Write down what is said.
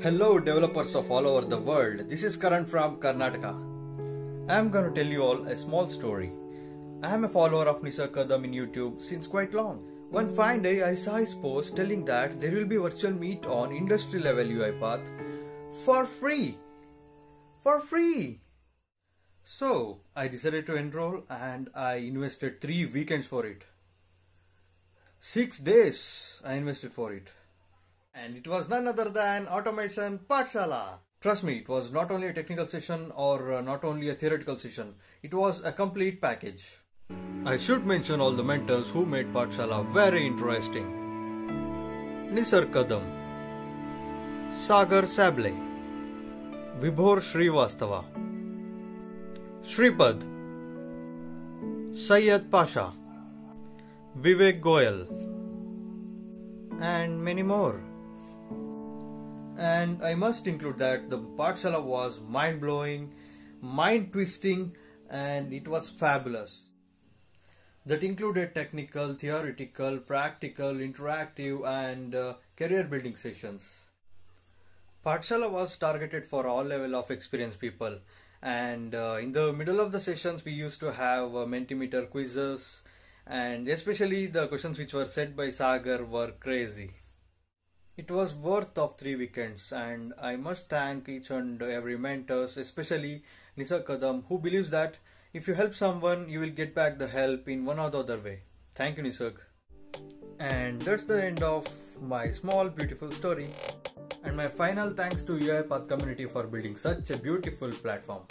Hello developers of all over the world, this is Karan from Karnataka. I am going to tell you all a small story. I am a follower of Nisarg Kadam in YouTube since quite long. One fine day I saw his post telling that there will be virtual meet on industry level UiPath for free. So I decided to enroll and I invested 3 weekends for it. 6 days I invested for it. And it was none other than Automation Pathshala. Trust me, it was not only a technical session or not only a theoretical session. It was a complete package. I should mention all the mentors who made Pathshala very interesting. Nisarg Kadam, Sagar Sable, Vibhor Srivastava, Shripad, Syed Pasha, Vivek Goyal, and many more. And I must include that the Pathshala was mind-blowing, mind-twisting, and it was fabulous. That included technical, theoretical, practical, interactive, and career-building sessions. Pathshala was targeted for all levels of experienced people. And in the middle of the sessions, we used to have Mentimeter quizzes. And especially the questions which were said by Sagar were crazy. It was worth of 3 weekends, and I must thank each and every mentors, especially Nisarg Kadam, who believes that if you help someone, you will get back the help in one or the other way. Thank you, Nisarg. And that's the end of my small beautiful story. And my final thanks to UiPath community for building such a beautiful platform.